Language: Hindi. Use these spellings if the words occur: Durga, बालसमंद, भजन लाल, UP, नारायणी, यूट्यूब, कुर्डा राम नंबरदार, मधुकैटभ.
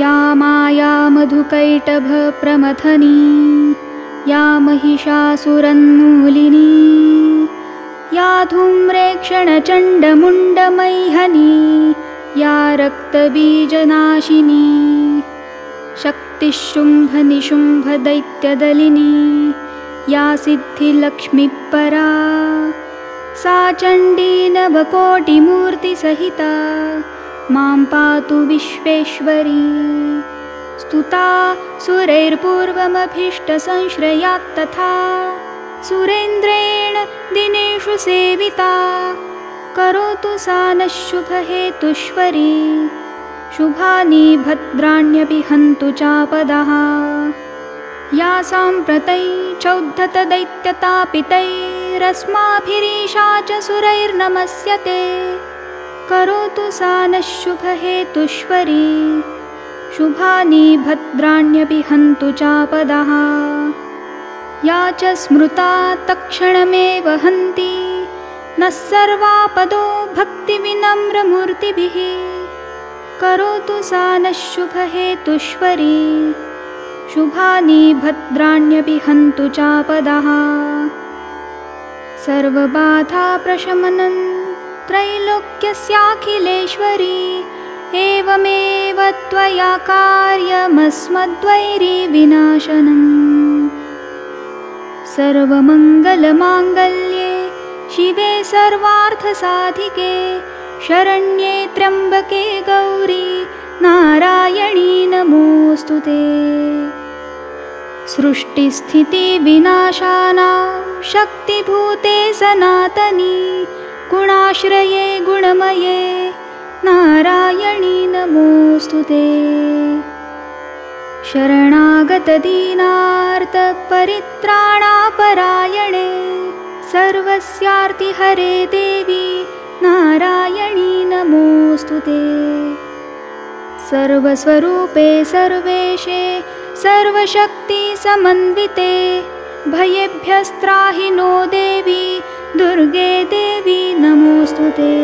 या माया मधुकैटभ प्रमथनी या महिषासुरन्मूलिनी या धूम्रेक्षणचण्डमुण्डमैहनी या रक्तबीजनाशिनी शक्तिशुम्भनिशुम्भदैत्यदलिनी या सिद्धिलक्ष्मीपरा सा चण्डी नवकोटिमूर्तिसहिता मां पातु विश्वेश्वरी। स्तुता सुरैर्पूर्वमभीष्टसंश्रया तथा सुरेन्द्रेण दिनेषु सेविता करोतु सा नः शुभहेतुष्वरी। शुभानि भद्राण्यपि हन्तु चापदः या साम्प्रतै चौद्धतदैत्यतापितैरस्माभिरीशा च सुरैर्नमस्यते करोतु सा नः शुभहेतुष्वरी। शुभानि भद्राण्यपि हन्तु चापदः या च स्मृता तत्क्षणमेव हन्ति नः सर्वापदो भक्तिविनम्रमूर्तिभिः करोतु सा नः शुभहेतुष्वरी। शुभानि भद्राण्यपि हन्तु चापदः। सर्वबाधाप्रशमनं त्रैलोक्यस्याखिलेश्वरी एवमेव त्वया कार्यमस्मद्वैरी विनाशनम्। सर्वमङ्गलमाङ्गल्ये शिवे सर्वार्थसाधिके शरण्ये त्र्यम्बके गौरी नारायणी नमोऽस्तुते। सृष्टिस्थितिविनाशानां शक्तिभूते सनातनी गुणाश्रये गुणमये नारायणी नमोऽस्तुते। शरणागतदीनार्तपरित्राणापरायणे सर्वस्यार्तिहरे देवी नारायणी नमोऽस्तुते। सर्वस्वरूपे सर्वेशे सर्वशक्तिसमन्विते भयेभ्यस्त्राहि नो देवी दुर्गे देवी नमोऽस्तुते।